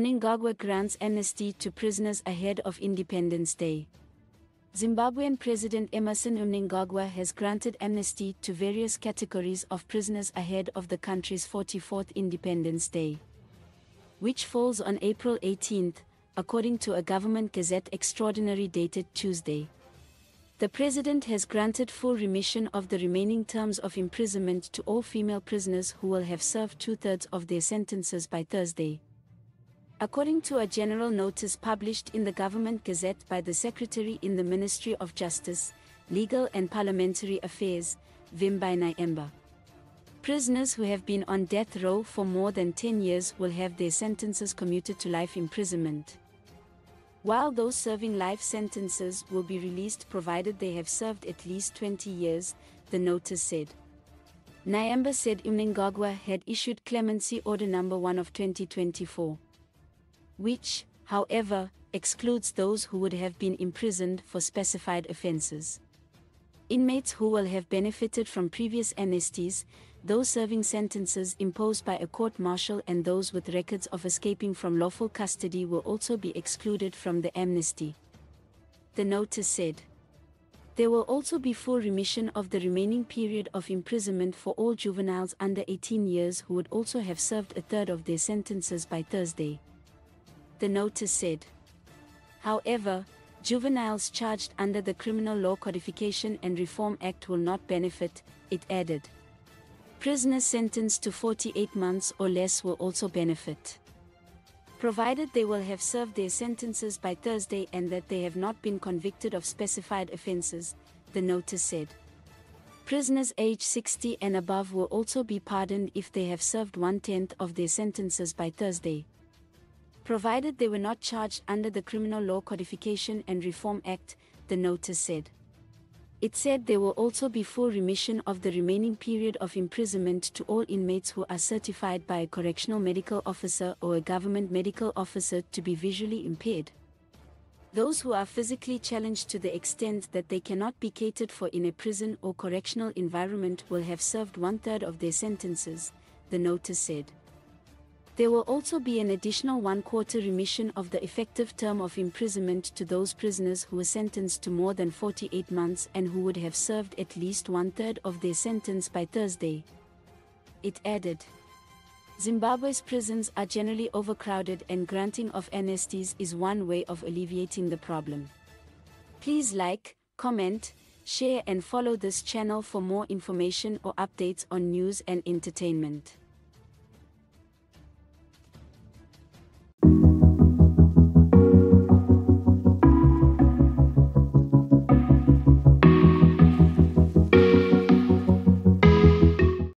Mnangagwa grants amnesty to prisoners ahead of Independence Day. Zimbabwean President Emmerson Mnangagwa has granted amnesty to various categories of prisoners ahead of the country's 44th Independence Day, which falls on April 18, according to a Government Gazette Extraordinary dated Tuesday. The President has granted full remission of the remaining terms of imprisonment to all female prisoners who will have served two-thirds of their sentences by Thursday, according to a general notice published in the Government Gazette by the Secretary in the Ministry of Justice, Legal and Parliamentary Affairs, Vimbai Nyemba. Prisoners who have been on death row for more than 10 years will have their sentences commuted to life imprisonment, while those serving life sentences will be released provided they have served at least 20 years, the notice said. Nyemba said Mnangagwa had issued Clemency Order No. 1 of 2024. which, however, excludes those who would have been imprisoned for specified offences. Inmates who will have benefited from previous amnesties, those serving sentences imposed by a court-martial and those with records of escaping from lawful custody will also be excluded from the amnesty, the notice said. There will also be full remission of the remaining period of imprisonment for all juveniles under 18 years who would also have served a third of their sentences by Thursday, the notice said. However, juveniles charged under the Criminal Law Codification and Reform Act will not benefit, it added. Prisoners sentenced to 48 months or less will also benefit, provided they will have served their sentences by Thursday and that they have not been convicted of specified offences, the notice said. Prisoners aged 60 and above will also be pardoned if they have served one-tenth of their sentences by Thursday, provided they were not charged under the Criminal Law Codification and Reform Act, the notice said. It said there will also be full remission of the remaining period of imprisonment to all inmates who are certified by a correctional medical officer or a government medical officer to be visually impaired, those who are physically challenged to the extent that they cannot be catered for in a prison or correctional environment will have served one-third of their sentences, the notice said. There will also be an additional one-quarter remission of the effective term of imprisonment to those prisoners who were sentenced to more than 48 months and who would have served at least one-third of their sentence by Thursday, it added. Zimbabwe's prisons are generally overcrowded and granting of amnesties is one way of alleviating the problem. Please like, comment, share and follow this channel for more information or updates on news and entertainment.